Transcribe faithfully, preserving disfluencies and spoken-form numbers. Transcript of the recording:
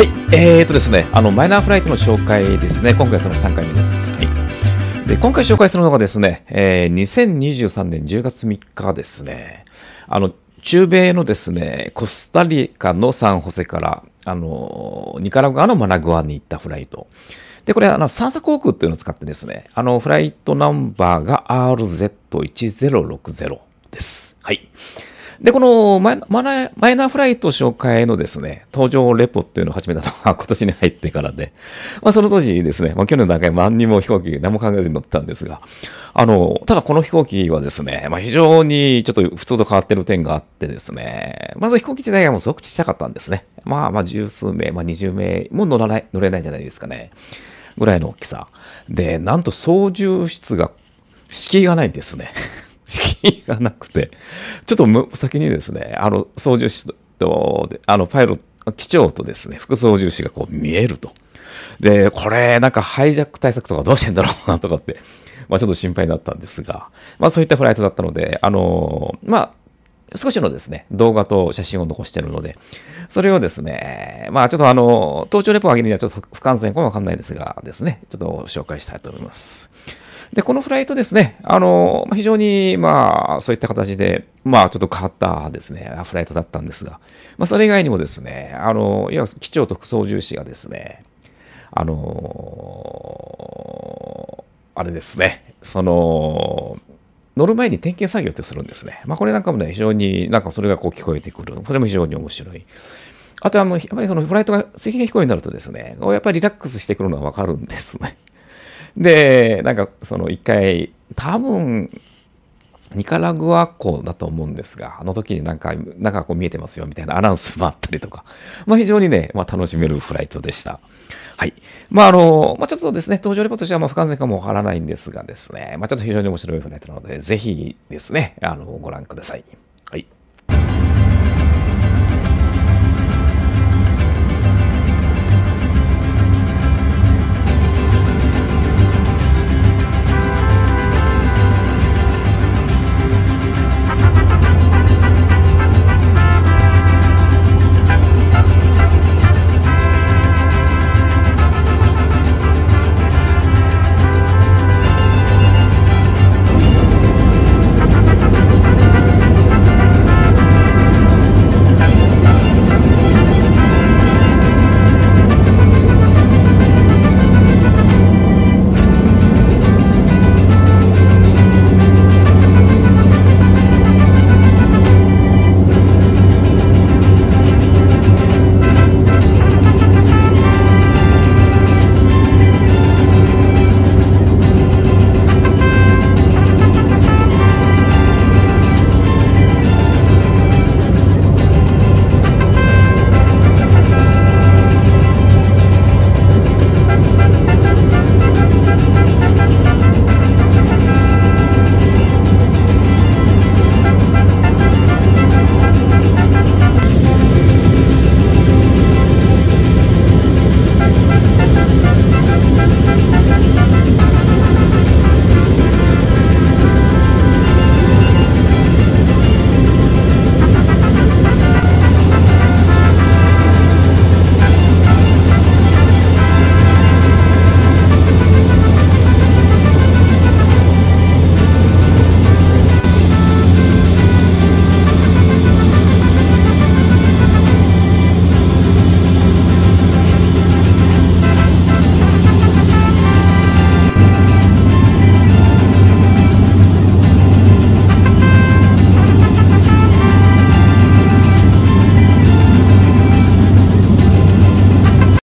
はい、えーとですね、あのマイナーフライトの紹介ですね。今回そのさんかいめです。はい、で今回紹介するのがですね、えー、にせんにじゅうさんねんじゅうがつみっかですね、あの中米のですね、コスタリカのサンホセからあのニカラグアのマナグアに行ったフライト。で、これ、あの、サンサ航空っていうのを使ってですね、あの、フライトナンバーが アールゼットいちゼロろくゼロ です。はい。で、このマイナーフライト紹介のですね、登場レポっていうのを始めたのは今年に入ってからで、まあ、その当時ですね、まあ、去年の段階何にも飛行機、何も考えずに乗ったんですが、あの、ただこの飛行機はですね、まあ、非常にちょっと普通と変わってる点があってですね、まず飛行機自体がもうすごくちっちゃかったんですね。まあまあ、十数名、まあ、にじゅうめいも乗らない、乗れないんじゃないですかね。ぐらいの大きさ。で、なんと操縦室が、敷居がないんですね。敷居がなくて、ちょっと先にですね、あの、操縦士と、あの、パイロット、機長とですね、副操縦士がこう見えると。で、これ、なんかハイジャック対策とかどうしてんだろうなとかって、まあちょっと心配だったんですが、まあそういったフライトだったので、あの、まあ、少しのですね、動画と写真を残してるので、それをですね、まあちょっとあの、登頂レポを上げるにはちょっと不完全かもわかんないですがですね、ちょっと紹介したいと思います。で、このフライトですね、あの、非常に、まあ、そういった形で、まあ、ちょっと変わったですね、フライトだったんですが、まあ、それ以外にもですね、あの、いわゆる機長と副操縦士がですね、あの、あれですね、その、乗る前に点検作業ってするんですね。まあ、これなんかもね、非常になんかそれがこう聞こえてくる。これも非常に面白い。あとはもう、やっぱりそのフライトが水平飛行になるとですね、やっぱりリラックスしてくるのはわかるんですね。で、なんかその一回、多分、ニカラグア港だと思うんですが、あの時になんか、なんかこう見えてますよみたいなアナウンスもあったりとか、まあ非常にね、まあ楽しめるフライトでした。はい。まああの、まあちょっとですね、登場レポートとしてはまあ不完全かもわからないんですがですね、まあちょっと非常に面白いフライトなので、ぜひですね、あの、ご覧ください。はい。